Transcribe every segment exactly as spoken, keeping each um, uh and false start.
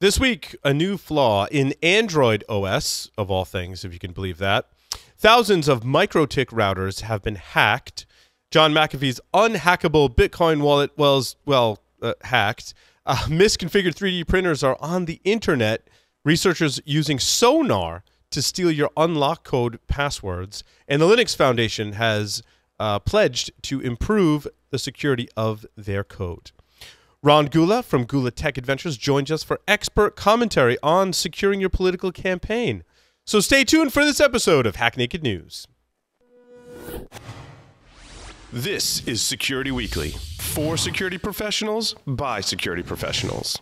This week, a new flaw in Android O S, of all things, if you can believe that. Thousands of MikroTik routers have been hacked. John McAfee's unhackable Bitcoin wallet was, well, uh, hacked. Uh, misconfigured three D printers are on the internet. Researchers using Sonar to steal your unlock code passwords. And the Linux Foundation has uh, pledged to improve the security of their code. Ron Gula from Gula Tech Adventures joins us for expert commentary on securing your political campaign. So stay tuned for this episode of Hack Naked News. This is Security Weekly, for security professionals, by security professionals.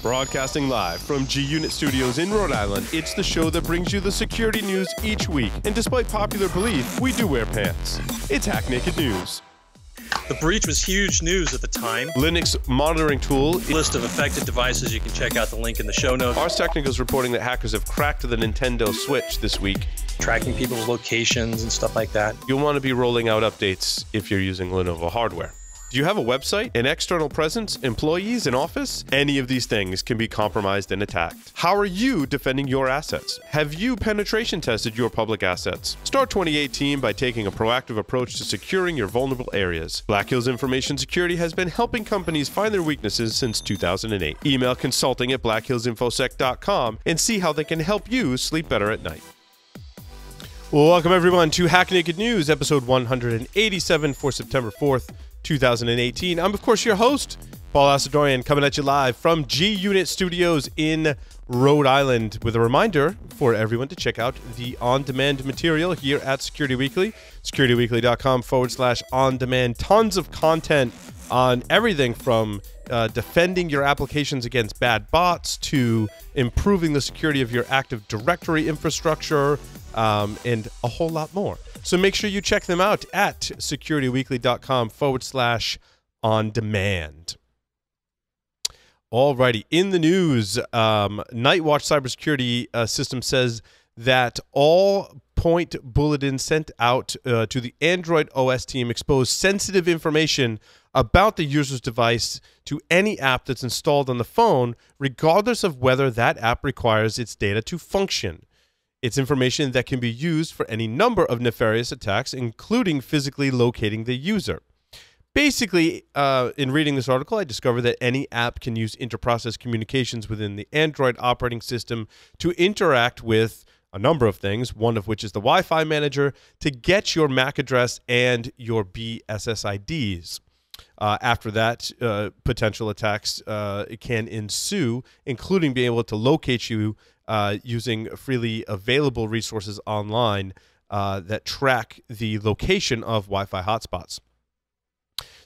Broadcasting live from G-Unit Studios in Rhode Island, it's the show that brings you the security news each week. And despite popular belief, we do wear pants. It's Hack Naked News. The breach was huge news at the time. Linux monitoring tool. List of affected devices. You can check out the link in the show notes. Ars Technica is reporting that hackers have cracked the Nintendo Switch this week. Tracking people's locations and stuff like that. You'll want to be rolling out updates if you're using Lenovo hardware. Do you have a website, an external presence, employees, an office? Any of these things can be compromised and attacked. How are you defending your assets? Have you penetration tested your public assets? Start twenty eighteen by taking a proactive approach to securing your vulnerable areas. Black Hills Information Security has been helping companies find their weaknesses since two thousand eight. Email consulting at black hills infosec dot com and see how they can help you sleep better at night. Welcome everyone to Hack Naked News, episode one hundred eighty-seven for September fourth, two thousand eighteen. I'm, of course, your host, Paul Asadorian, coming at you live from G-Unit Studios in Rhode Island with a reminder for everyone to check out the on-demand material here at Security Weekly, securityweekly.com forward slash on-demand. Tons of content on everything from uh, defending your applications against bad bots to improving the security of your Active Directory infrastructure um, and a whole lot more. So make sure you check them out at securityweekly.com forward slash on demand. Alrighty, in the news, um, Nightwatch Cybersecurity uh, System says that all point bulletins sent out uh, to the Android O S team expose sensitive information about the user's device to any app that's installed on the phone, regardless of whether that app requires its data to function. It's information that can be used for any number of nefarious attacks, including physically locating the user. Basically, uh, in reading this article, I discovered that any app can use inter-process communications within the Android operating system to interact with a number of things, one of which is the Wi-Fi manager, to get your MAC address and your B S S I Ds. Uh, after that, uh, potential attacks uh, can ensue, including being able to locate you Uh, using freely available resources online uh, that track the location of Wi-Fi hotspots.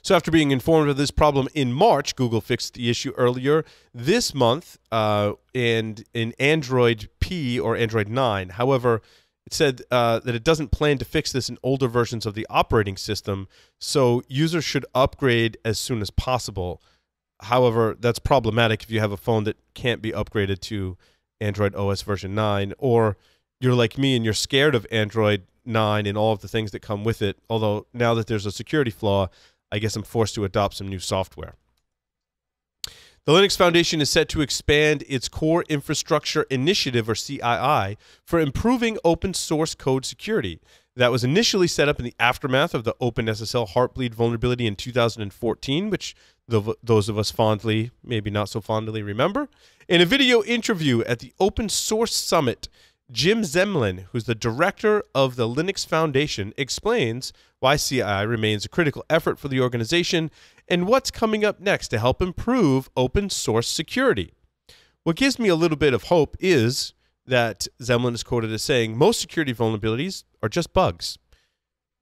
So after being informed of this problem in March, Google fixed the issue earlier this month uh, and in Android P or Android nine. However, it said uh, that it doesn't plan to fix this in older versions of the operating system, so users should upgrade as soon as possible. However, that's problematic if you have a phone that can't be upgraded to Android O S version nine, or you're like me and you're scared of Android nine and all of the things that come with it. Although now that there's a security flaw, I guess I'm forced to adopt some new software. The Linux Foundation is set to expand its Core Infrastructure Initiative, or C I I, for improving open source code security. That was initially set up in the aftermath of the OpenSSL Heartbleed vulnerability in two thousand fourteen, which the, those of us fondly, maybe not so fondly, remember. In a video interview at the Open Source Summit, Jim Zemlin, who's the director of the Linux Foundation, explains why C I I remains a critical effort for the organization and what's coming up next to help improve open source security. What gives me a little bit of hope is that Zemlin is quoted as saying, most security vulnerabilities are just bugs.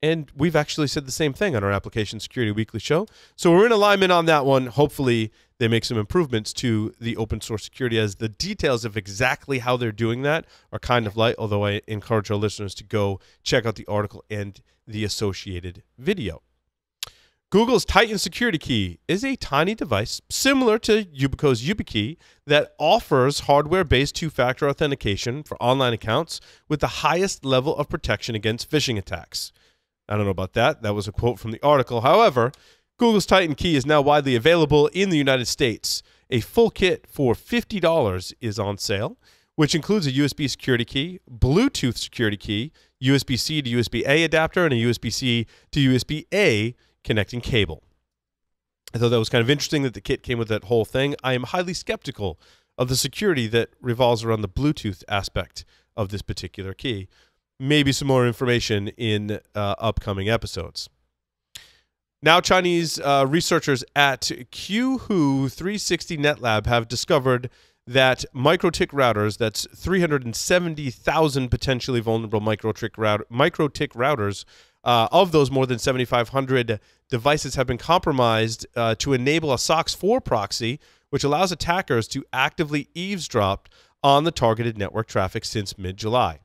And we've actually said the same thing on our Application Security Weekly show. So we're in alignment on that one. Hopefully they make some improvements to the open source security, as the details of exactly how they're doing that are kind of light, although I encourage our listeners to go check out the article and the associated video. Google's Titan Security Key is a tiny device similar to Yubico's YubiKey that offers hardware-based two-factor authentication for online accounts with the highest level of protection against phishing attacks. I don't know about that. That was a quote from the article. However, Google's Titan Key is now widely available in the United States. A full kit for fifty dollars is on sale, which includes a U S B security key, Bluetooth security key, U S B C to U S B A adapter, and a U S B C to U S B A connecting cable. I thought that was kind of interesting that the kit came with that whole thing. I am highly skeptical of the security that revolves around the Bluetooth aspect of this particular key. Maybe some more information in uh, upcoming episodes. Now, Chinese uh, researchers at Qihoo three sixty Netlab have discovered that MikroTik routers, that's three hundred seventy thousand potentially vulnerable MikroTik router, MikroTik routers, uh, of those more than seventy-five hundred devices have been compromised uh, to enable a SOX four proxy, which allows attackers to actively eavesdrop on the targeted network traffic since mid-July.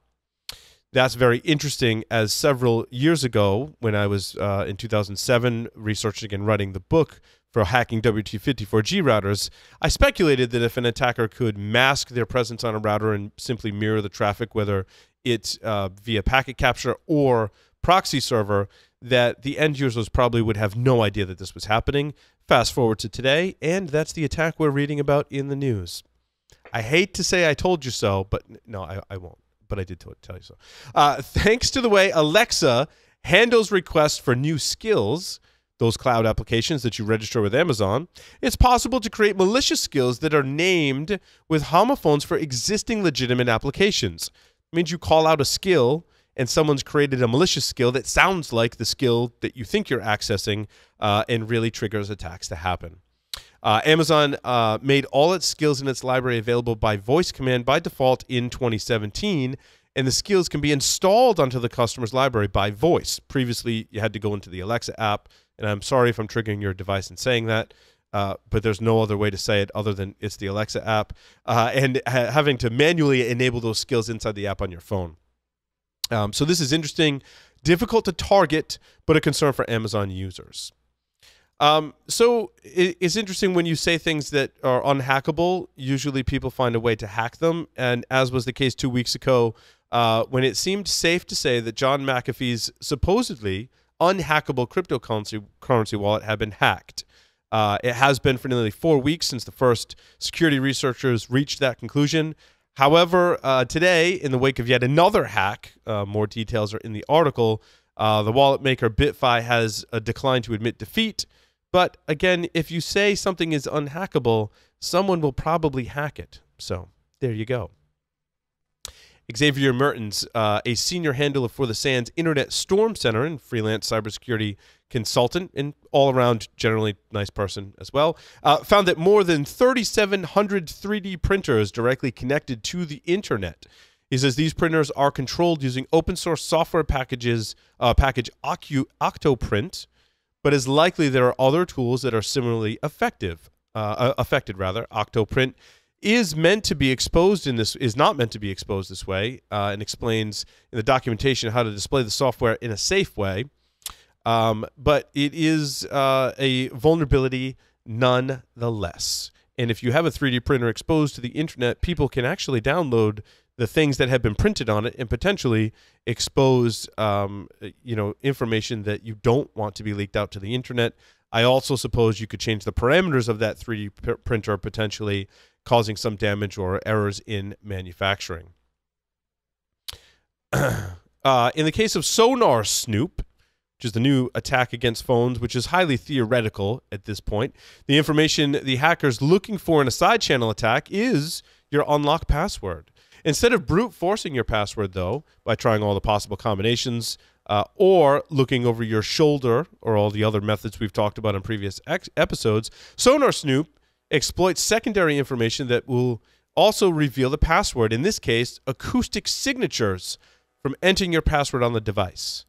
That's very interesting, as several years ago, when I was uh, in two thousand seven researching and writing the book for hacking W T fifty-four G routers, I speculated that if an attacker could mask their presence on a router and simply mirror the traffic, whether it's uh, via packet capture or proxy server, that the end users probably would have no idea that this was happening. Fast forward to today, and that's the attack we're reading about in the news. I hate to say I told you so, but no, I, I won't. But I did tell you so. Uh, thanks to the way Alexa handles requests for new skills, those cloud applications that you register with Amazon, it's possible to create malicious skills that are named with homophones for existing legitimate applications. It means you call out a skill and someone's created a malicious skill that sounds like the skill that you think you're accessing uh, and really triggers attacks to happen. Uh, Amazon uh, made all its skills in its library available by voice command by default in twenty seventeen, and the skills can be installed onto the customer's library by voice. Previously, you had to go into the Alexa app, and I'm sorry if I'm triggering your device in saying that, uh, but there's no other way to say it other than it's the Alexa app, uh, and ha having to manually enable those skills inside the app on your phone. Um, so this is interesting, difficult to target, but a concern for Amazon users. Um, so it's interesting when you say things that are unhackable, usually people find a way to hack them. And as was the case two weeks ago, uh, when it seemed safe to say that John McAfee's supposedly unhackable cryptocurrency currency wallet had been hacked. Uh, it has been for nearly four weeks since the first security researchers reached that conclusion. However, uh, today, in the wake of yet another hack, uh, more details are in the article, uh, the wallet maker BitFi has uh, declined to admit defeat. But again, if you say something is unhackable, someone will probably hack it. So there you go. Xavier Mertens, uh, a senior handler for the SANS Internet Storm Center and freelance cybersecurity consultant, and all-around generally nice person as well, uh, found that more than thirty-seven hundred three D printers directly connected to the internet. He says these printers are controlled using open-source software packages, uh, package OctoPrint, but it's likely there are other tools that are similarly effective, uh, affected rather. OctoPrint is meant to be exposed in this, is not meant to be exposed this way, uh, and explains in the documentation how to display the software in a safe way. Um, but it is uh, a vulnerability nonetheless. And if you have a three D printer exposed to the internet, people can actually download the things that have been printed on it and potentially expose um, you know, information that you don't want to be leaked out to the internet. I also suppose you could change the parameters of that three D pr printer, potentially causing some damage or errors in manufacturing. uh, in the case of Sonar Snoop, which is the new attack against phones, which is highly theoretical at this point, the information the hacker's looking for in a side channel attack is your unlock password. Instead of brute forcing your password, though, by trying all the possible combinations uh, or looking over your shoulder or all the other methods we've talked about in previous ex episodes, Sonar Snoop exploits secondary information that will also reveal the password, in this case, acoustic signatures from entering your password on the device.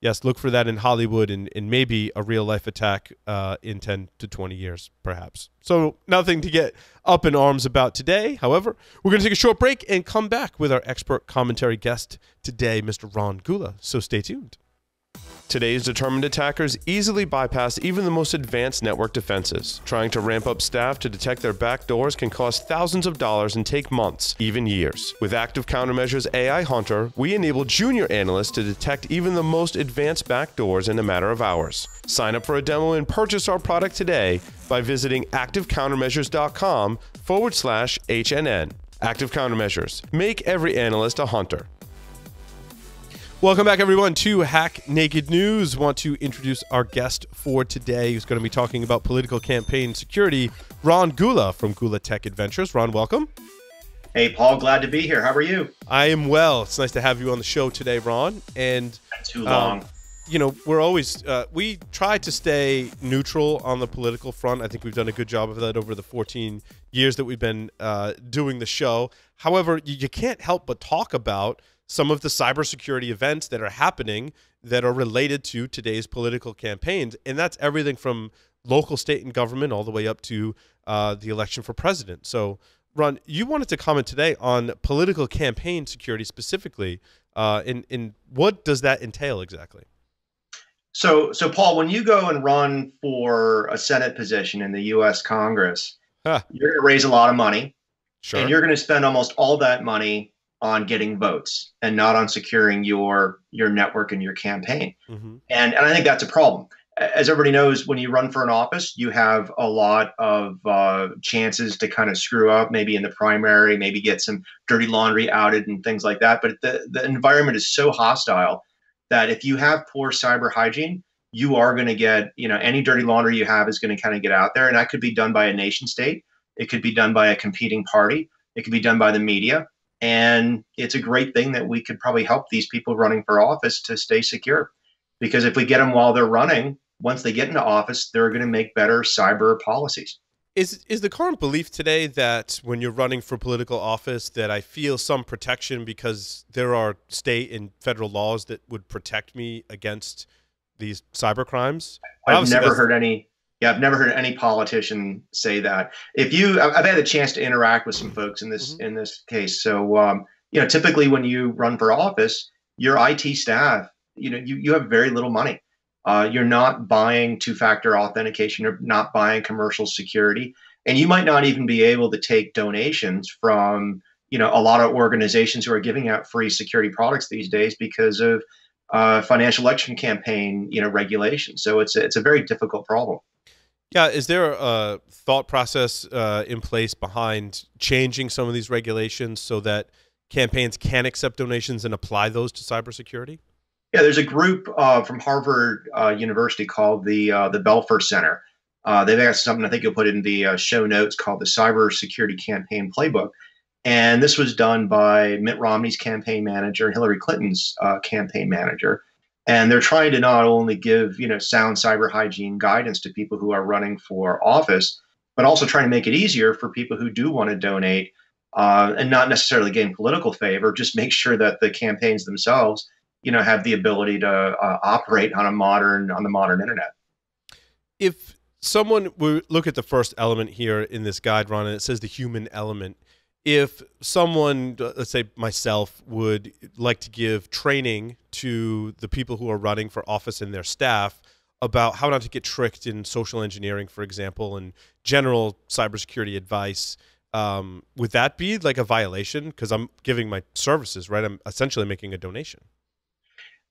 Yes, look for that in Hollywood and, and maybe a real-life attack uh, in ten to twenty years, perhaps. So nothing to get up in arms about today. However, we're going to take a short break and come back with our expert commentary guest today, Mister Ron Gula. So stay tuned. Today's determined attackers easily bypass even the most advanced network defenses. Trying to ramp up staff to detect their backdoors can cost thousands of dollars and take months, even years. With Active Countermeasures A I Hunter, we enable junior analysts to detect even the most advanced backdoors in a matter of hours. Sign up for a demo and purchase our product today by visiting activecountermeasures.com forward slash HNN. Active Countermeasures. Make every analyst a hunter. Welcome back, everyone, to Hack Naked News. I want to introduce our guest for today, who's going to be talking about political campaign security, Ron Gula from Gula Tech Adventures. Ron, welcome. Hey, Paul. Glad to be here. How are you? I am well. It's nice to have you on the show today, Ron. And not too long. Um, you know, we're always uh, we try to stay neutral on the political front. I think we've done a good job of that over the fourteen years that we've been uh, doing the show. However, you, you can't help but talk about some of the cybersecurity events that are happening that are related to today's political campaigns. And that's everything from local, state, and government all the way up to uh, the election for president. So, Ron, you wanted to comment today on political campaign security specifically. Uh, and, and what does that entail exactly? So, so, Paul, when you go and run for a Senate position in the U S Congress, huh. you're going to raise a lot of money. Sure. And you're going to spend almost all that money on getting votes and not on securing your your network and your campaign. Mm-hmm. And, and I think that's a problem. As everybody knows, when you run for an office, you have a lot of uh, chances to kind of screw up, maybe in the primary, maybe get some dirty laundry outed and things like that. But the, the environment is so hostile that if you have poor cyber hygiene, you are going to get, you know, any dirty laundry you have is going to kind of get out there. And that could be done by a nation state. It could be done by a competing party. It could be done by the media. And it's a great thing that we could probably help these people running for office to stay secure. Because if we get them while they're running, once they get into office, they're going to make better cyber policies. Is, is the current belief today that when you're running for political office that I feel some protection because there are state and federal laws that would protect me against these cyber crimes? I've Obviously, never heard any... Yeah, I've never heard any politician say that. If you, I've had a chance to interact with some folks in this mm-hmm. in this case. So, um, you know, typically when you run for office, your I T staff, you know, you you have very little money. Uh, you're not buying two-factor authentication. You're not buying commercial security, and you might not even be able to take donations from, you know, a lot of organizations who are giving out free security products these days because of uh, financial election campaign, you know, regulations. So it's it's a very difficult problem. Yeah, is there a thought process uh, in place behind changing some of these regulations so that campaigns can accept donations and apply those to cybersecurity? Yeah, there's a group uh, from Harvard uh, University called the uh, the Belfer Center. Uh, they've got something I think you'll put in the uh, show notes called the Cybersecurity Campaign Playbook, and this was done by Mitt Romney's campaign manager and Hillary Clinton's uh, campaign manager. And they're trying to not only give, you know, sound cyber hygiene guidance to people who are running for office, but also trying to make it easier for people who do want to donate uh, and not necessarily gain political favor. Just make sure that the campaigns themselves, you know, have the ability to uh, operate on a modern on the modern internet. If someone would look at the first element here in this guide, Ron, and it says the human element. If someone, let's say myself, would like to give training to the people who are running for office and their staff about how not to get tricked in social engineering, for example, and general cybersecurity advice, um, would that be like a violation? Because I'm giving my services, right? I'm essentially making a donation.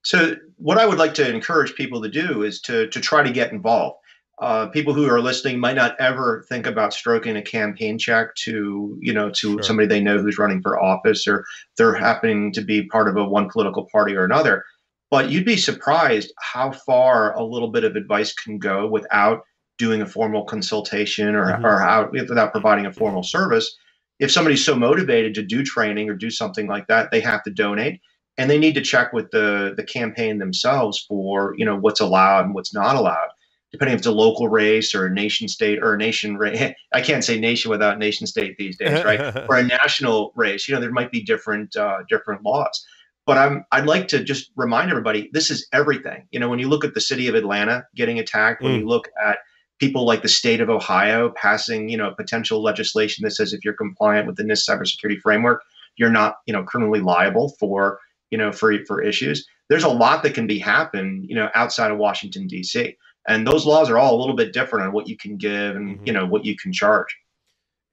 So what I would like to encourage people to do is to, to try to get involved. Uh, people who are listening might not ever think about stroking a campaign check to, you know, to sure. somebody they know who's running for office, or they're happening to be part of a one political party or another. But you'd be surprised how far a little bit of advice can go without doing a formal consultation or, mm-hmm. or how, without providing a formal service. If somebody's so motivated to do training or do something like that, they have to donate, and they need to check with the the campaign themselves for, you know, what's allowed and what's not allowed. Depending if it's a local race or a nation state or a nation race, I can't say nation without nation state these days, right? Or a national race, you know, there might be different uh, different laws. But I'm, I'd like to just remind everybody, this is everything. You know, when you look at the city of Atlanta getting attacked, when mm. you look at people like the state of Ohio passing, you know, potential legislation that says if you're compliant with the NIST cybersecurity framework, you're not, you know, criminally liable for you know, for, for issues. There's a lot that can be happen, you know, outside of Washington, D C. And those laws are all a little bit different on what you can give and, mm-hmm. you know, what you can charge.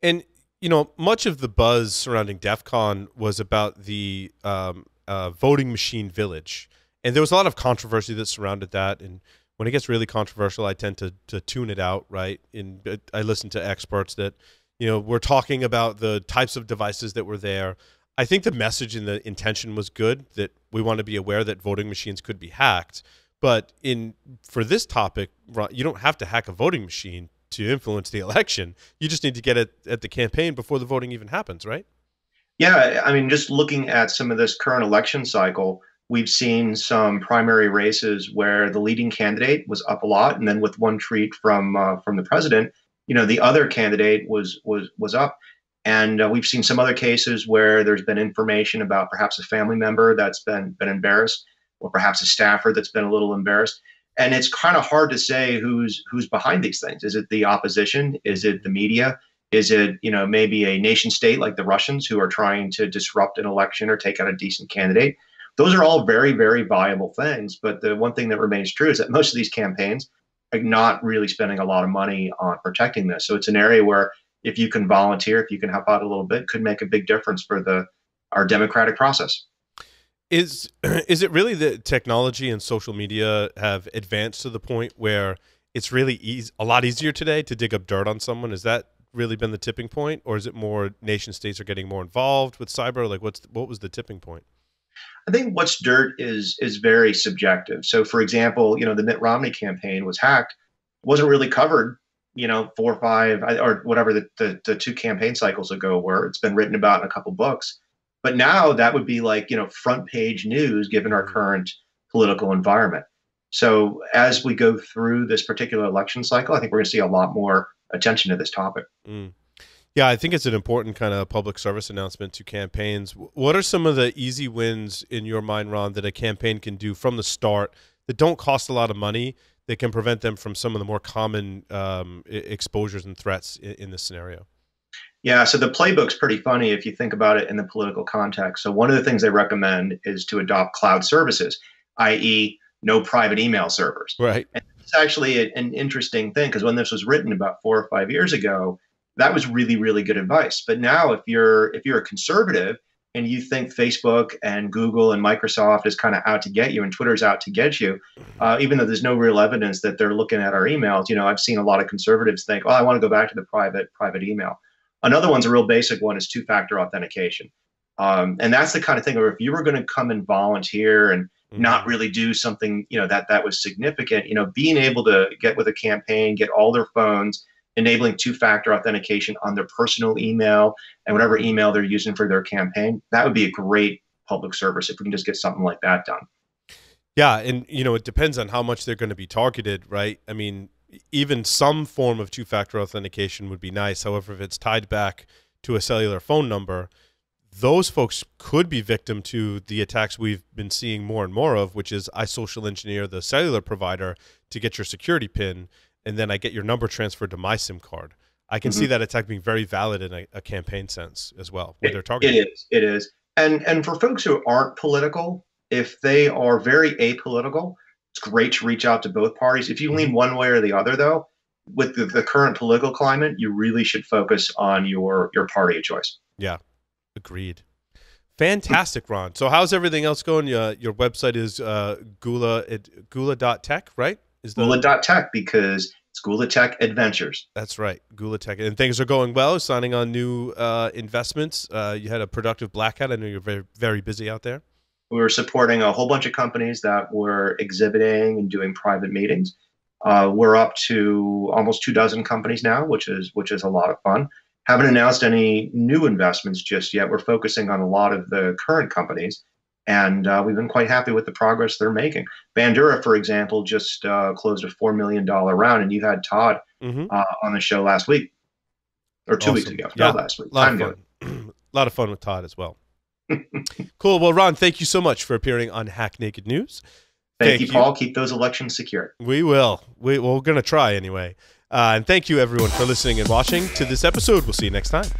And, you know, much of the buzz surrounding DEF CON was about the um, uh, voting machine village. And there was a lot of controversy that surrounded that. And when it gets really controversial, I tend to, to tune it out, right? And I listen to experts that, you know, we're talking about the types of devices that were there. I think the message and the intention was good, that we want to be aware that voting machines could be hacked. But in for this topic, you don't have to hack a voting machine to influence the election. You just need to get it at the campaign before the voting even happens, right? Yeah, I mean, just looking at some of this current election cycle, we've seen some primary races where the leading candidate was up a lot, and then with one tweet from uh, from the president, you know, the other candidate was was was up. And uh, we've seen some other cases where there's been information about perhaps a family member that's been been embarrassed, or perhaps a staffer that's been a little embarrassed. And it's kind of hard to say who's who's behind these things. Is it the opposition? Is it the media? Is it, you know, maybe a nation state like the Russians who are trying to disrupt an election or take out a decent candidate? Those are all very, very viable things. But the one thing that remains true is that most of these campaigns are not really spending a lot of money on protecting this. So it's an area where if you can volunteer, if you can help out a little bit, could make a big difference for the our democratic process. Is is it really that technology and social media have advanced to the point where it's really easy, a lot easier today to dig up dirt on someone? Has that really been the tipping point, or is it more nation states are getting more involved with cyber? Like, what's what was the tipping point? I think what's dirt is is very subjective. So, for example, you know, the Mitt Romney campaign was hacked, wasn't really covered, you know, four or five or whatever the the, the two campaign cycles ago were. It's been written about in a couple books. But now that would be like, you know, front page news given our current political environment. So as we go through this particular election cycle, I think we're going to see a lot more attention to this topic. Mm. Yeah, I think it's an important kind of public service announcement to campaigns. What are some of the easy wins in your mind, Ron, that a campaign can do from the start that don't cost a lot of money, that can prevent them from some of the more common um, exposures and threats in, in this scenario? Yeah, so the playbook's pretty funny if you think about it in the political context. So one of the things they recommend is to adopt cloud services, that is no private email servers. Right. And it's actually a, an interesting thing, because when this was written about four or five years ago, that was really, really good advice. But now if you're if you're a conservative and you think Facebook and Google and Microsoft is kind of out to get you and Twitter's out to get you, uh, even though there's no real evidence that they're looking at our emails, you know, I've seen a lot of conservatives think, oh, I want to go back to the private private email. Another one's a real basic one is two-factor authentication. Um, and that's the kind of thing where if you were going to come and volunteer and mm-hmm. not really do something, you know, that that was significant, you know, being able to get with a campaign, get all their phones, enabling two-factor authentication on their personal email and whatever email they're using for their campaign, that would be a great public service if we can just get something like that done. Yeah, and, you know, it depends on how much they're going to be targeted, right? I mean, even some form of two-factor authentication would be nice. However, if it's tied back to a cellular phone number, those folks could be victim to the attacks we've been seeing more and more of, which is I social engineer the cellular provider to get your security pin, and then I get your number transferred to my SIM card. I can mm-hmm. see that attack being very valid in a, a campaign sense as well, where it, they're targeting. It is, it is. And, and for folks who aren't political, if they are very apolitical, it's great to reach out to both parties. If you lean one way or the other, though, with the, the current political climate, you really should focus on your your party of choice. Yeah, agreed. Fantastic, Ron. So how's everything else going? Uh, your website is uh, Gula at Gula dot tech, right? Is the Gula dot tech, because it's Gula Tech Adventures. That's right, Gula Tech. And things are going well, signing on new uh, investments. Uh, you had a productive blackout. I know you're very, very busy out there. We were supporting a whole bunch of companies that were exhibiting and doing private meetings. Uh, we're up to almost two dozen companies now, which is which is a lot of fun. Haven't announced any new investments just yet. We're focusing on a lot of the current companies, and uh, we've been quite happy with the progress they're making. Bandura, for example, just uh, closed a four million dollar round, and you had Todd mm-hmm. uh, on the show last week, or two awesome. weeks ago. Yeah. No, last week. A lot, of fun. a lot of fun with Todd as well. Cool. Well, Ron, thank you so much for appearing on Hack Naked News. Thank, thank you, you, Paul. Keep those elections secure. We will. We, well, we're going to try anyway. Uh, and thank you, everyone, for listening and watching to this episode. We'll see you next time.